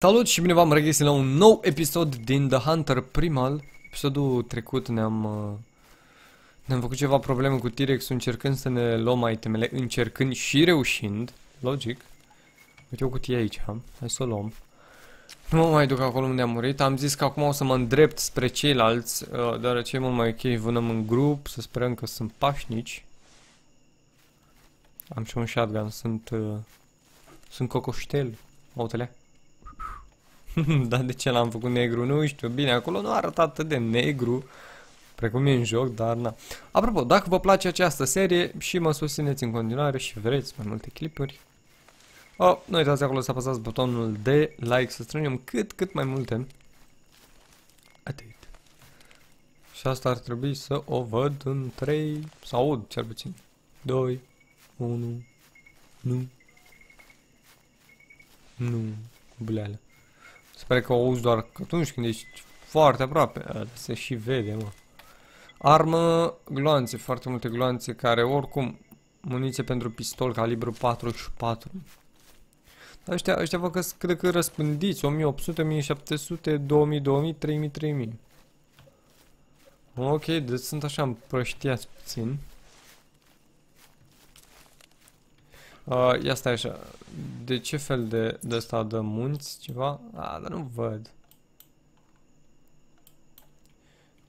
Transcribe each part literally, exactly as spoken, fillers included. Salut și bine v-am regăsit la un nou episod din The Hunter Primal. Episodul trecut ne-am ne-am făcut ceva probleme cu T-Rex încercând să ne luăm itemele, încercând și reușind, logic. Uite o cutie aici, ha? Hai să o luăm. Nu mă mai duc acolo unde am murit, am zis că acum o să mă îndrept spre ceilalți, dar ce mult mai ok, vânăm în grup, să sperăm că sunt pașnici. Am și un shotgun, sunt sunt cocoștel, autele. Dar de ce l-am făcut negru? Nu știu, bine, acolo nu arată atât de negru precum e în joc, dar na. Apropo, dacă vă place această serie și mă susțineți în continuare și vreți mai multe clipuri, oh, nu uitați acolo să apăsați butonul de like, să strângem cât cât mai multe. Atât. Și asta ar trebui să o văd în trei, sau aud cel puțin, doi, unu, nu, nu, buleale. Sper că o auzi doar atunci când ești foarte aproape, se și vede, mă. Armă, gloanțe, foarte multe gloanțe, care oricum, muniție pentru pistol, calibru patruzeci și patru. Dar ăștia, ăștia vă că cât de cât răspândiți, o mie opt sute, o mie șapte sute, două mii, două mii, trei mii, trei mii. Ok, deci sunt așa împrăștiați puțin. Uh, ia stai așa, de ce fel de, de asta dă munți, ceva? Ah, dar nu văd.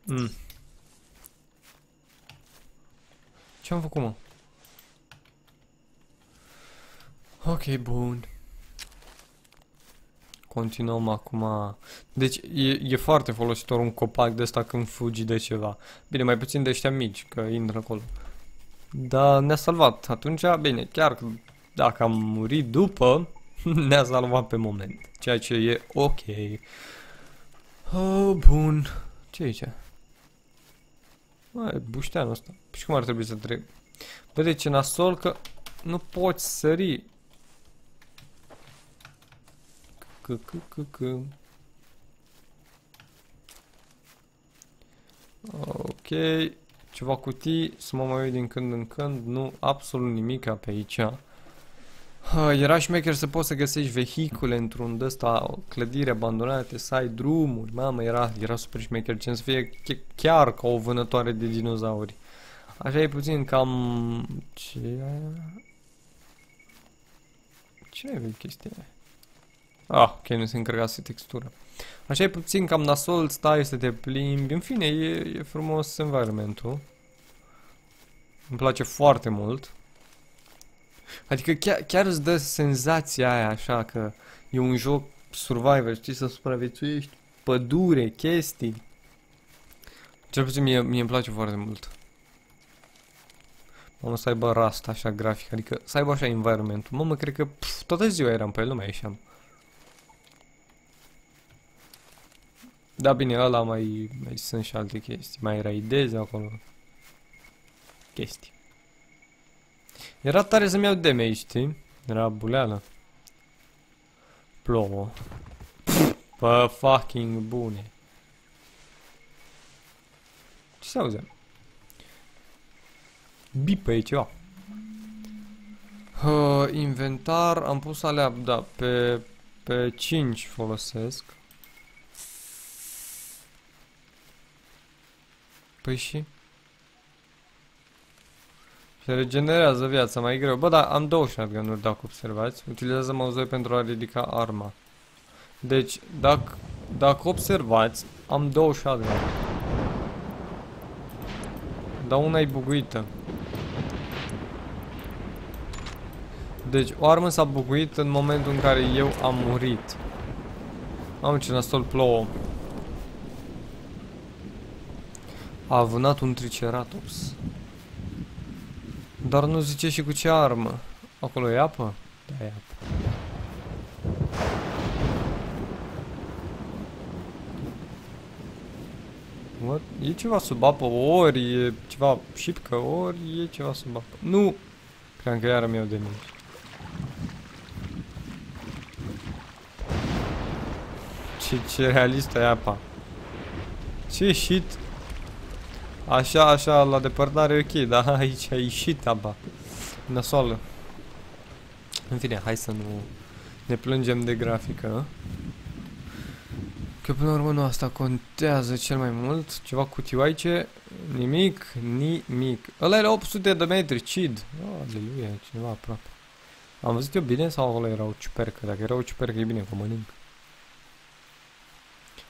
Mm. Ce-am făcut, mă? Ok, bun. Continuăm acum. Deci e, e foarte folositor un copac de ăsta când fugi de ceva. Bine, mai puțin de ăștia mici, că intră acolo. Dar ne-a salvat atunci, bine, chiar dacă am murit după, ne-a salvat pe moment, ceea ce e ok. Oh, bun, ce e aici? Mai bușteanul ăsta, și cum ar trebui să trec? Bă, de ce nasol că nu poți sări? C-c-c-c-c. Ok. Ceva cutii, să mă mai uit din când în când, nu, absolut nimica pe aici. Era șmecher să poți să găsești vehicule într-un d-ăsta, o clădire abandonată, să ai drumuri, mamă, era, era super șmecher, ce să fie chiar ca o vânătoare de dinozauri. Așa e puțin cam... ce Ce e chestia aia? Ah, ok, nu se încărcase textura. Așa e puțin cam nasol, stai să te plimbi, în fine, e, e frumos environmentul. Îmi place foarte mult. Adică chiar, chiar îți dă senzația aia așa că e un joc survivor, știi, să supraviețuiești, pădure, chestii. Cel puțin mie, mie îmi place foarte mult. Mamă, să aibă rasta așa grafic, adică să aibă așa environmentul. Mamă, cred că pf, toată ziua eram pe el, nu mai ieșeam. Da, bine, ăla mai, mai sunt și alte chestii, mai raidezi acolo. Chestii. Era tare să-mi iau damage, știi? Era buleală. Plouă. Pă, fucking bune. Ce se auzea? Bipă e ceva. Uh, inventar, am pus alea, da, pe, pe cinci folosesc. Păi și? Se regenerează viața mai greu. Bă, da, am două shotgun-uri, dacă observați. Utilizează mouse-ul pentru a ridica arma. Deci, dacă, dacă observați, am două shotgun-uri. Dar una e buguită. Deci, o armă s-a buguit în momentul în care eu am murit. Am ce nasol plouă. A vânat un Triceratops. Dar nu zice și cu ce armă. Acolo e apă? Da, e apă. What? E ceva sub apă, ori e ceva șipcă, ori e ceva sub apă. Nu! Cream că iară mi-au de mine. Ce, ce realistă e apa. Ce shit! Așa, așa, la depărtare e ok, dar aici a ieșit apa. Nasoală. În fine, hai să nu ne plângem de grafică. Că până la urmă nu asta contează cel mai mult. Ceva cutioaice. Nimic, nimic. Ăla era opt sute de metri, cid. Oh, aleluia, cineva aproape. Am văzut eu bine sau acolo era o ciupercă? Dacă era o ciupercă e bine, că mănânc.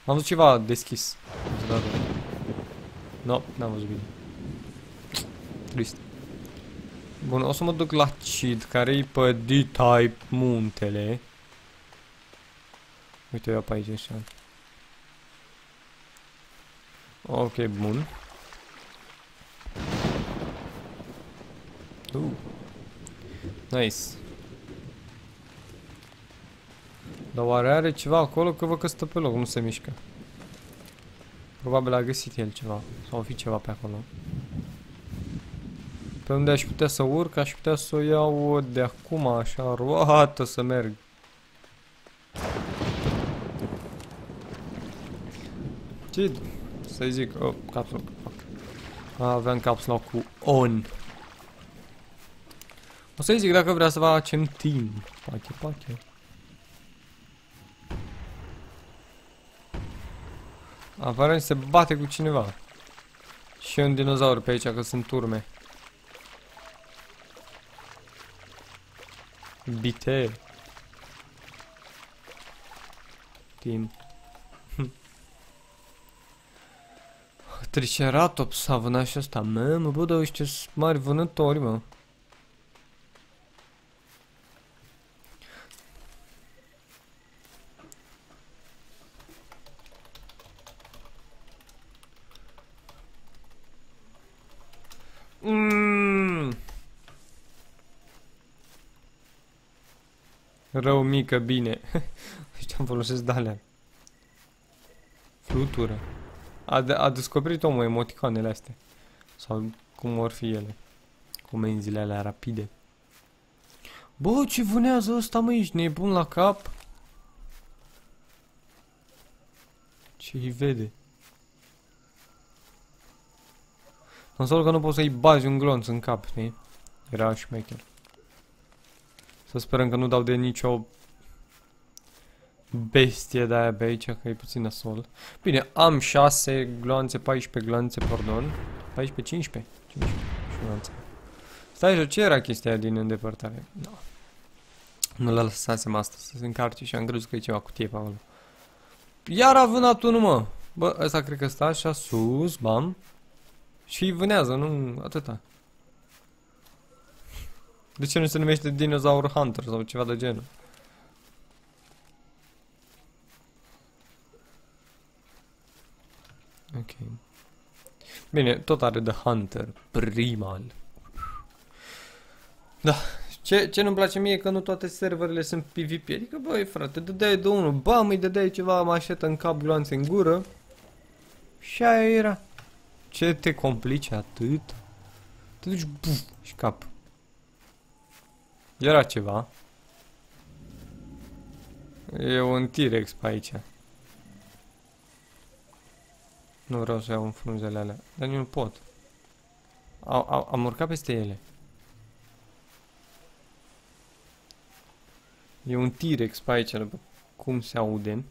Am văzut ceva deschis. No, n-am văzut bine. Trist. Bun, o să mă duc la Cid, care e pe D-Type muntele. Uite, eu pe aici așa. Ok, bun. Uh. Nice. Dar oare are ceva acolo? Că văd că stă pe loc, nu se mișcă. Probabil a găsit el ceva. Sau fi ceva pe acolo. Pe unde aș putea să urc, aș putea să o iau de acum, așa, roată să merg. Ce să-i zic? Oh, capsul. Aveam capsula cu on. O să-i zic dacă vrea să facem team. Pache, pache. Aparent se bate cu cineva. Și un dinozaur pe aici, că sunt urme. Bite. Team. Triceratops a vânat și asta. Mă, bă, dar ăștia sunt mari vânători, mă. Mm. Rău, mică, bine. Ăștia-mi folosesc de-alea. Flutură. A, de, a descoperit omul emoticonele astea. Sau cum or fi ele. Comenzile alea rapide. Bă, ce vânează ăsta, mă, ești nebun la cap? Ce-i vede? În sol că nu poți să-i bazi un glonț în cap, știi? Era șmecher. Să sperăm că nu dau de nicio... bestie de-aia pe aici, că e puțin nasol. Bine, am șase gloanțe, paisprezece gloanțe, pardon. paisprezece, cincisprezece. cincisprezece gloanțe. Stai, jo, ce era chestia din îndepărtare? Da. Nu l-a lăsasem asta să se încarce și am crezut că e ceva cutie pe acolo. Iar a vânat unul, mă! Bă, ăsta cred că stă așa sus, bam. Și vânează, nu atâta. De ce nu se numește Dinosaur Hunter sau ceva de genul? Ok. Bine, tot are The Hunter Primal. Da, ce, ce nu-mi place mie că nu toate serverele sunt PvP. Adică, băi, frate, dădeai de unul, bam, îi dădeai ceva mașetă în cap, gloanțe în gură. Și aia era. Ce te complice atât? Te duci, buf, și cap. Era ceva. E un T-Rex pe aici. Nu vreau să iau în frunzele alea, dar nu pot. Au, au, am urcat peste ele. E un T-Rex pe aici, după cum se aude.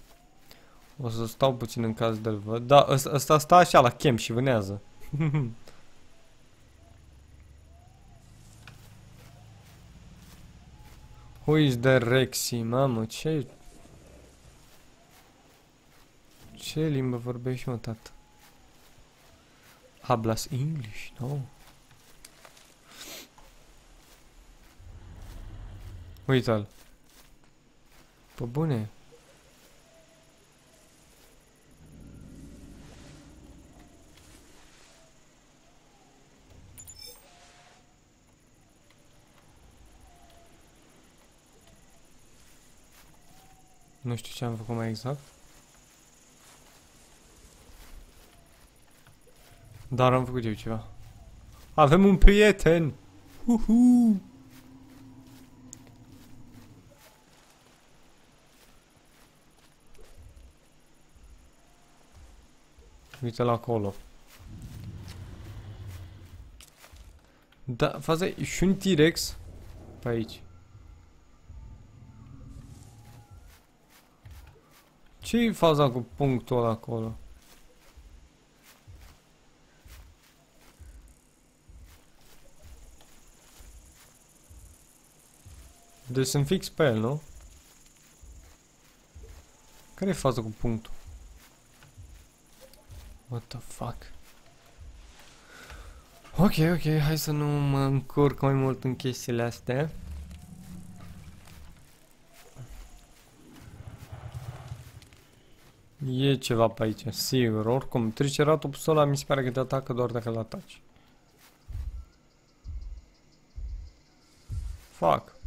O să stau puțin în caz de-l văd. Da, ăsta stă așa la chem și vânează. Who is the Rexy? Mamă, ce... ce limbă vorbești, mă, tată? Hablas English? No. Uita-l. Pă bune. Nu știu ce am făcut mai exact. Dar am făcut eu ceva. Avem un prieten! Uhu! Uite-l acolo. Da, faza e și un T-Rex pe aici. Ce-i faza cu punctul ăla acolo? Deci sunt fix pe el, nu? Care-i faza cu punctul? What the fuck? Ok, ok, hai să nu mă încurc mai mult în chestiile astea. E ceva pe aici, sigur, oricum. Triceratopsul ăla mi se pare că te atacă doar dacă îl ataci. Fuck.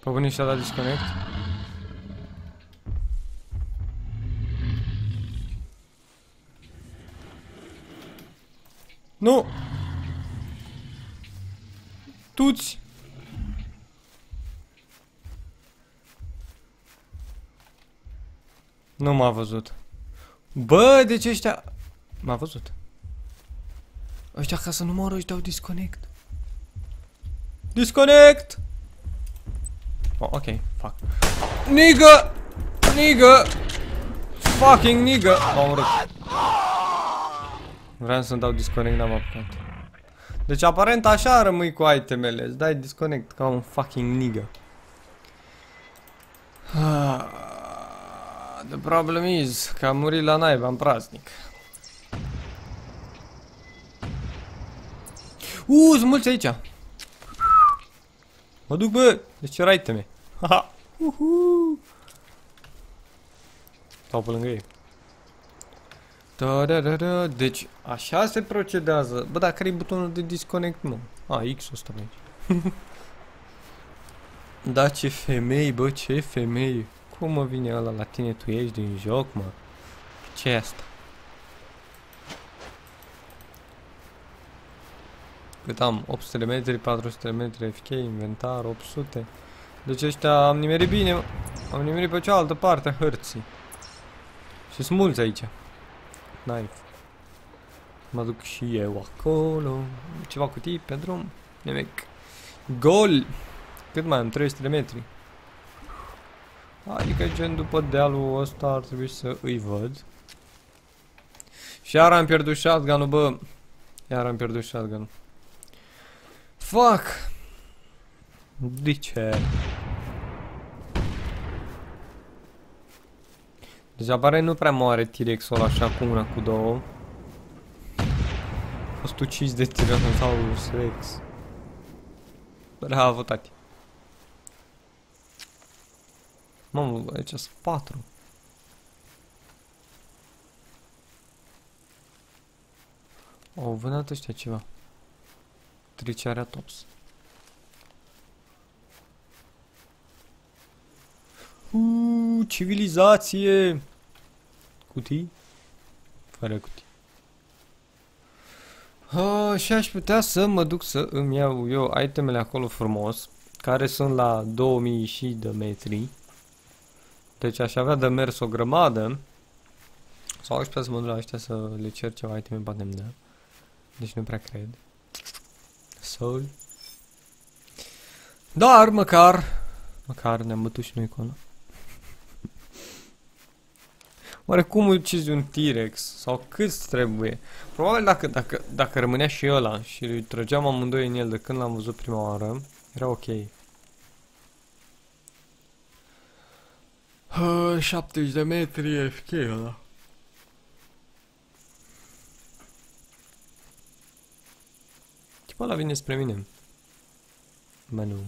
Pă bune și-a dat disconnect. Nu! Tuți! Nu m-a văzut. Bă, de ce ăștia... M-a văzut. Ăștia ca să nu moră, își dau disconnect. Disconnect! Oh, ok, fuck. Nigga! Nigga! Fucking nigga! M-am urât. Vreau să-mi dau disconnect, n-am apucat. Deci aparent așa rămâi cu itemele, îți dai disconnect ca un fucking nigga. The problem is că am murit la naiba, în praznic. Uuu, sunt mulți aici! Mă duc, bă! Deci era iteme. Haha! Uhu! Stau pe lângă ei. Da-da-da-da! Deci, așa se procedează. Bă, dar care-i butonul de disconnect, mă? A, X-ul ăsta pe aici. Da, ce femei, bă, ce femei! Cum mă vine ăla la tine? Tu ești din joc, mă? Ce-i asta? Cât am? opt sute de metri, patru sute de metri F K, inventar, opt sute. Deci ăștia am nimerit bine. Am nimerit pe cealaltă parte a hărții. Și sunt mulți aici. Knife. Mă duc și eu acolo. Ceva cutii pe drum. Nimic. Gol! Cât mai am? trei sute de metri. Adică gen după dealul ăsta ar trebui să îi văd. Și iar am pierdut shotgun-ul, bă. Iar am pierdut shotgun-ul. Fuck! De ce? Deci aparent nu prea moare T-Rex-ul ăla așa cu una, cu două. A fost ucis de T-Rex. Bravo, tati. Mamă, aici sunt patru. Au vânat ăștia ceva. Triceratops. Uuu, civilizație! Cutii? Fără cutii. A, și aș putea să mă duc să îmi iau eu itemele acolo frumos, care sunt la două mii și de metri. Deci aș avea de mers o grămadă. Sau aș putea să mă duc la ăștia să le cer ceva iteme, poate îmi dă. Deci nu prea cred. Soul. Dar măcar Măcar ne-am bătut și noi cu ăla. Oare cum ucizi un T-Rex? Sau câți trebuie? Probabil dacă, dacă, dacă rămânea și ăla și îi trăgeam amândoi în el de când l-am văzut prima oară, era ok. uh, șaptezeci de metri e F K ăla. Bă, ăla vine spre mine. Bă, nu.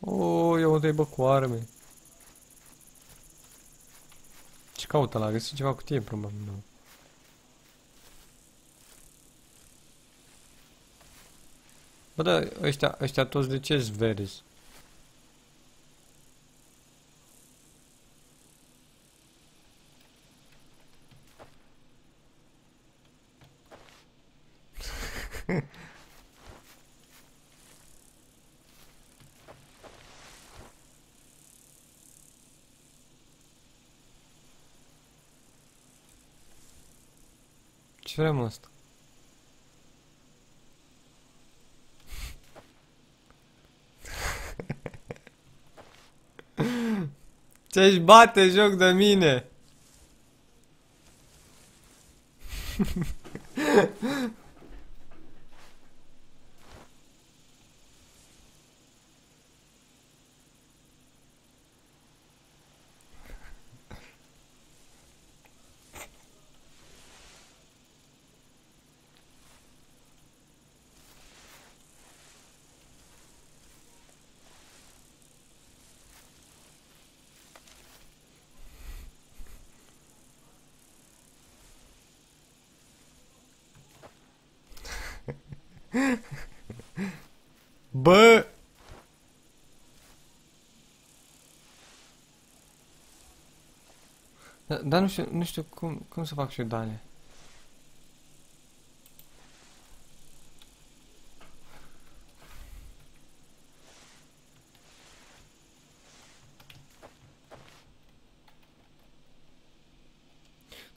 O, eu mă dai, bă, cu arme. Ce caută ăla? A găsit ceva cutie, probabil, nu. Bă, da, ăștia, ăștia toți de ce-s verzi? Ce vrem asta? Ce-și bate joc de mine? Bă! Dar da, nu știu, nu știu cum, cum să fac și dale.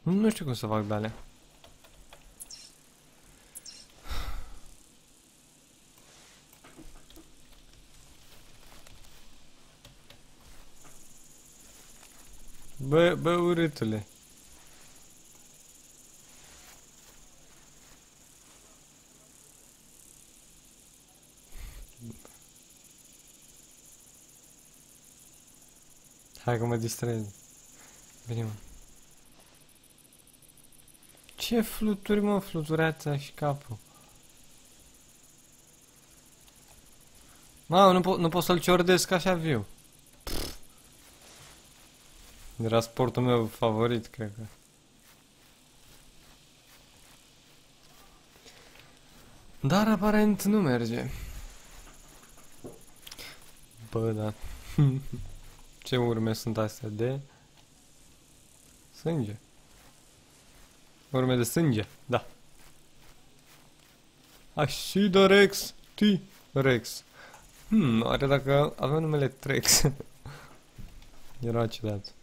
Nu, nu știu cum să fac dale. Bă, bă, urâtule. Hai că mă distrez. Bine, mă. Ce fluturi, mă, fluturața și capul. Mă, nu, po nu pot să-l ciordesc așa viu. Era sportul meu favorit, cred că. Dar aparent nu merge. Bă, da. Ce urme sunt astea de... sânge. Urme de sânge, da. Așa de Rex, T-Rex. Hmm, oare dacă avem numele T-Rex. Era ciudat.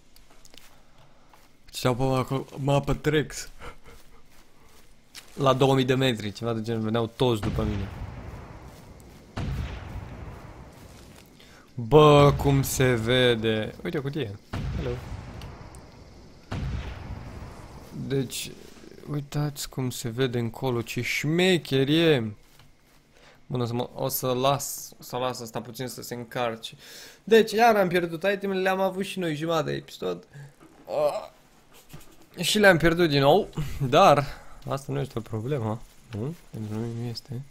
Și apă mapă T-Rex. La două mii de metri, ceva de genul, veneau toți după mine. Bă, cum se vede. Uite o cutie. Hello. Deci, uitați cum se vede încolo, ce șmecher e. Bun, o, o să las, o să las asta puțin să se încarce. Deci, iar am pierdut itemele, le-am avut și noi jumătate de episod. Oh. Și le-am pierdut din nou, dar asta nu este o problemă, nu? Pentru noi nu este.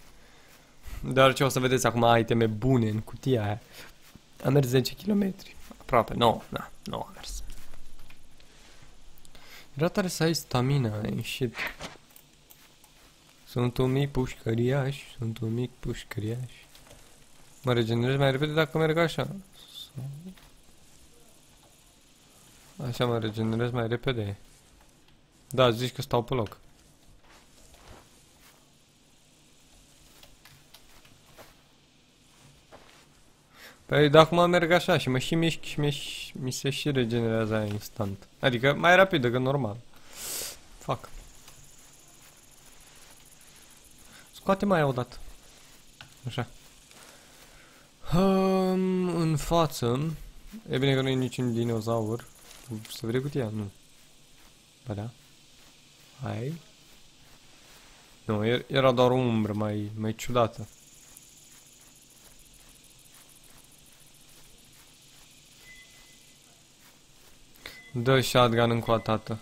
Dar ce o să vedeți acum, iteme bune în cutia aia. Am mers zece kilometri, aproape, nouă, da, nouă am mers. Era tare să ai stamina, e shit. Sunt un mic pușcăriaș, sunt un mic pușcăriaș. Mă regenerez mai repede dacă merg așa. Așa mă regenerez mai repede. Da, zici că stau pe loc. Păi, de acum merg așa și mă și mișc și mi, mi se și regenerează aia instant. Adică mai rapid decât normal. Fac. Scoate mai odată. Așa. Um, în față. E bine că nu e niciun dinozaur. Să vrei cutia? Nu. Ba da. Hai. Nu, era doar o umbră mai, mai ciudată. Dă shotgun încă o dată.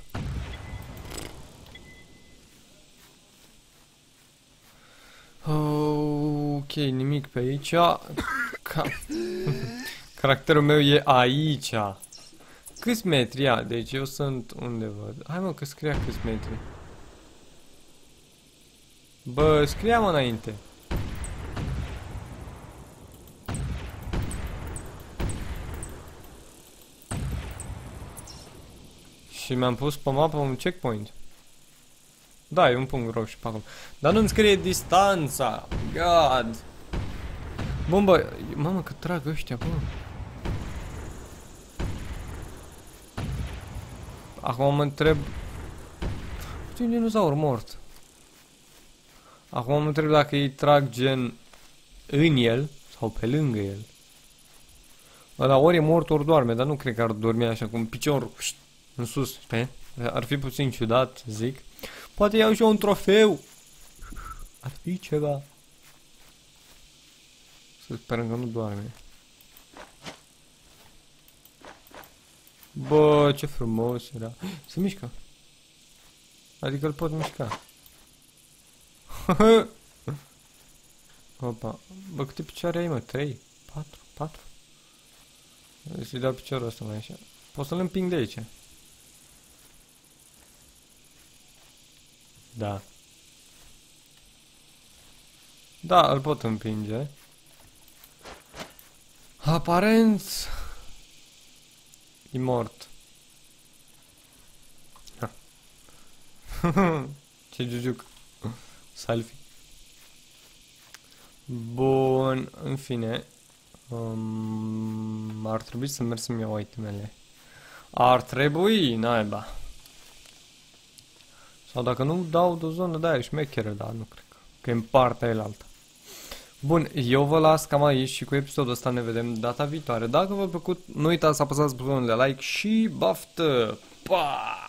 Ok, nimic pe aici. Ca... Caracterul meu e aici. Câți metri? A, deci eu sunt undeva. Hai mă că scria câți metri. Bă, scria mă înainte. Și mi-am pus pe mapă un checkpoint. Da, e un punct roșu pe acolo. Dar nu-mi scrie distanța. God. Bun bă, mamă că trag ăștia, bă. Acum mă întreb... ce-i un dinozaur mort? Acum mă întreb dacă îi trag gen în el sau pe lângă el. Ăla ori e mort, ori doarme, dar nu cred că ar dormi așa cum piciorul în sus. Pe? Ar fi puțin ciudat, zic. Poate iau și eu un trofeu. Ar fi ceva. Să sperăm că nu doarme. Bă, ce frumos era. Se mișcă. Adică îl pot mișca. Opa. Bă, câte picioare ai, mă? trei? patru? patru? Să-i dau piciorul ăsta mai așa. Pot să-l împing de aici. Da. Da, îl pot împinge. Aparent... e mort. Ce jujuc. Salvi. Bun, în fine. Um, ar trebui să merg să-mi iau itemele. Ar trebui, naiba. Sau dacă nu, dau de o zonă de aia șmecheră, dar nu cred că. Că e în partea aia alta. Bun, eu vă las cam aici și cu episodul ăsta ne vedem data viitoare. Dacă v-a plăcut, nu uitați să apăsați butonul de like și baftă! Pa!